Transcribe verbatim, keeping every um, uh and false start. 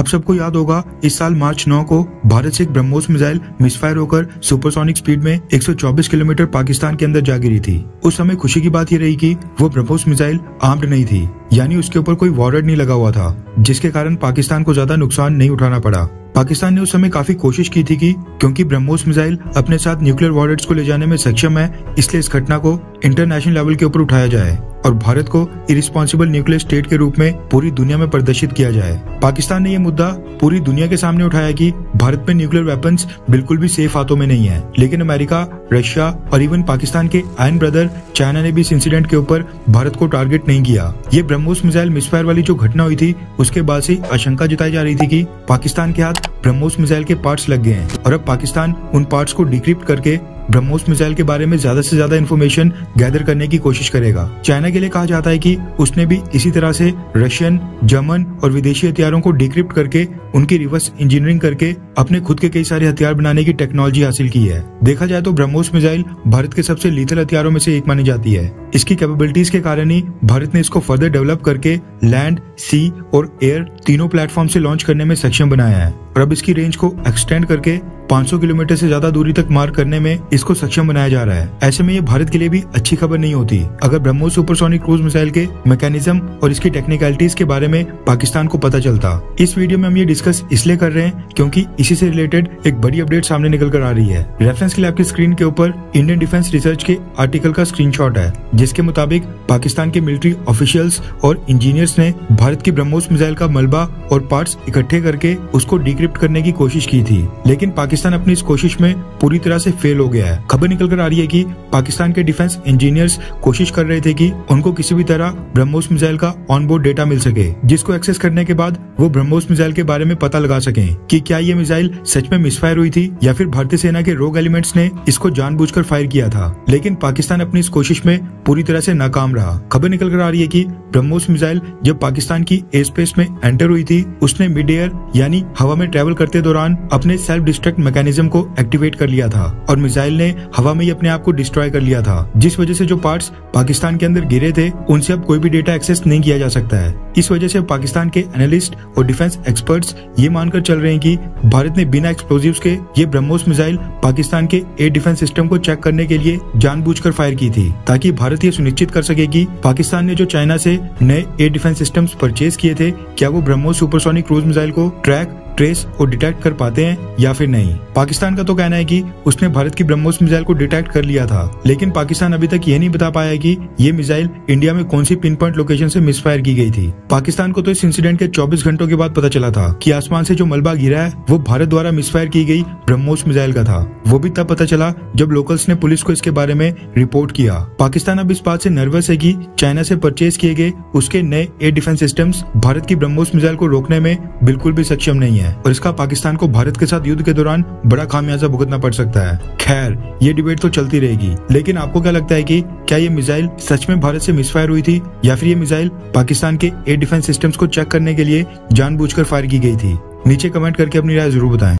आप सबको याद होगा इस साल मार्च नौ को भारत से एक ब्रह्मोस मिसाइल मिसफायर होकर सुपरसोनिक स्पीड में एक सौ चौबीस किलोमीटर पाकिस्तान के अंदर जा गिरी थी। उस समय खुशी की बात ये रही कि वो ब्रह्मोस मिसाइल आर्म्ड नहीं थी, यानी उसके ऊपर कोई वॉरंट नहीं लगा हुआ था, जिसके कारण पाकिस्तान को ज्यादा नुकसान नहीं उठाना पड़ा। पाकिस्तान ने उस समय काफी कोशिश की थी कि क्योंकि ब्रह्मोस मिसाइल अपने साथ न्यूक्लियर वॉरहेड्स को ले जाने में सक्षम है, इसलिए इस घटना को इंटरनेशनल लेवल के ऊपर उठाया जाए और भारत को इरिस्पॉन्सिबल न्यूक्लियर स्टेट के रूप में पूरी दुनिया में प्रदर्शित किया जाए। पाकिस्तान ने यह मुद्दा पूरी दुनिया के सामने उठाया कि भारत में न्यूक्लियर वेपन्स बिल्कुल भी सेफ हाथों में नहीं है, लेकिन अमेरिका, रशिया और इवन पाकिस्तान के आयरन ब्रदर चाइना ने भी इस इंसिडेंट के ऊपर भारत को टारगेट नहीं किया। ये ब्रह्मोस मिसाइल मिसफायर वाली जो घटना हुई थी, उसके बाद से आशंका जताई जा रही थी कि पाकिस्तान के हाथ ब्रह्मोस मिसाइल के पार्ट्स लग गए हैं और अब पाकिस्तान उन पार्ट्स को डिक्रिप्ट करके ब्रह्मोस मिसाइल के बारे में ज्यादा से ज्यादा इन्फॉर्मेशन गैदर करने की कोशिश करेगा। चाइना के लिए कहा जाता है कि उसने भी इसी तरह से रशियन, जर्मन और विदेशी हथियारों को डिक्रिप्ट करके उनकी रिवर्स इंजीनियरिंग करके अपने खुद के कई सारे हथियार बनाने की टेक्नोलॉजी हासिल की है। देखा जाए तो ब्रह्मोस मिसाइल भारत के सबसे लीथल हथियारों में से एक मानी जाती है। इसकी कैपेबिलिटीज के कारण ही भारत ने इसको फर्दर डेवलप करके लैंड, सी और एयर तीनों प्लेटफॉर्म से लॉन्च करने में सक्षम बनाया है और अब इसकी रेंज को एक्सटेंड करके पाँच सौ किलोमीटर से ज्यादा दूरी तक मार करने में इसको सक्षम बनाया जा रहा है। ऐसे में ये भारत के लिए भी अच्छी खबर नहीं होती अगर ब्रह्मोस सुपरसोनिक क्रूज मिसाइल के मैकेनिज्म और इसकी टेक्निकलिटीज के बारे में पाकिस्तान को पता चलता। इस वीडियो में हम ये डिस्कस इसलिए कर रहे हैं क्योंकि इसी से रिलेटेड एक बड़ी अपडेट सामने निकल कर आ रही है। रेफरेंस के लिए आपकी स्क्रीन के ऊपर इंडियन डिफेंस रिसर्च के आर्टिकल का स्क्रीनशॉट है, जिसके मुताबिक पाकिस्तान के मिलिट्री ऑफिशियल्स और इंजीनियर्स ने भारत की ब्रह्मोस मिसाइल का मलबा और पार्ट्स इकट्ठे करके उसको डिक्रिप्ट करने की कोशिश की थी, लेकिन पाकिस्तान अपनी इस कोशिश में पूरी तरह से फेल हो गया है। खबर निकल कर आ रही है कि पाकिस्तान के डिफेंस इंजीनियर्स कोशिश कर रहे थे कि उनको किसी भी तरह ब्रह्मोस मिसाइल का ऑनबोर्ड डेटा मिल सके, जिसको एक्सेस करने के बाद वो ब्रह्मोस मिसाइल के बारे में पता लगा सके कि क्या ये मिसाइल सच में मिसफायर हुई थी या फिर भारतीय सेना के रोग एलिमेंट्स ने इसको जानबूझकर फायर किया था। लेकिन पाकिस्तान अपनी इस कोशिश में पूरी तरह से नाकाम रहा। खबर निकल कर आ रही है कि ब्रह्मोस मिसाइल जब पाकिस्तान की एयर स्पेस में एंटर हुई थी, उसने मिड एयर यानी हवा में ट्रेवल करते दौरान अपने सेल्फ डिस्ट्रक्ट मैकेनिज्म को एक्टिवेट कर लिया था और मिसाइल ने हवा में ही अपने आप को डिस्ट्रॉय कर लिया था, जिस वजह से जो पार्ट्स पाकिस्तान के अंदर गिरे थे उनसे अब कोई भी डेटा एक्सेस नहीं किया जा सकता है। इस वजह से पाकिस्तान के एनालिस्ट और डिफेंस एक्सपर्ट्स ये मानकर चल रहे हैं कि भारत ने बिना एक्सप्लोजिव्स के ये ब्रह्मोस मिसाइल पाकिस्तान के एयर डिफेंस सिस्टम को चेक करने के लिए जानबूझकर फायर की थी, ताकि भारत ये सुनिश्चित कर सके कि पाकिस्तान ने जो चाइना से नए एयर डिफेंस सिस्टम्स परचेज किए थे, क्या वो ब्रह्मोस सुपरसोनिक क्रूज मिसाइल को ट्रैक, ट्रेस और डिटेक्ट कर पाते हैं या फिर नहीं। पाकिस्तान का तो कहना है कि उसने भारत की ब्रह्मोस मिसाइल को डिटेक्ट कर लिया था, लेकिन पाकिस्तान अभी तक ये नहीं बता पाया है कि ये मिसाइल इंडिया में कौन सी पिन पॉइंट लोकेशन से मिसफायर की गई थी। पाकिस्तान को तो इस इंसिडेंट के चौबीस घंटों के बाद पता चला था कि आसमान से जो मलबा गिरा है वो भारत द्वारा मिसफायर की गई ब्रह्मोस मिसाइल का था। वो भी तब पता चला जब लोकल्स ने पुलिस को इसके बारे में रिपोर्ट किया। पाकिस्तान अब इस बात से नर्वस है कि चाइना से परचेज किए गए उसके नए एयर डिफेंस सिस्टम्स भारत की ब्रह्मोस मिसाइल को रोकने में बिल्कुल भी सक्षम नहीं है और इसका पाकिस्तान को भारत के साथ युद्ध के दौरान बड़ा खामियाजा भुगतना पड़ सकता है। खैर, ये डिबेट तो चलती रहेगी, लेकिन आपको क्या लगता है कि क्या ये मिसाइल सच में भारत से मिसफायर हुई थी या फिर ये मिसाइल पाकिस्तान के एयर डिफेंस सिस्टम्स को चेक करने के लिए जानबूझकर फायर की गई थी? नीचे कमेंट करके अपनी राय जरूर बताएं।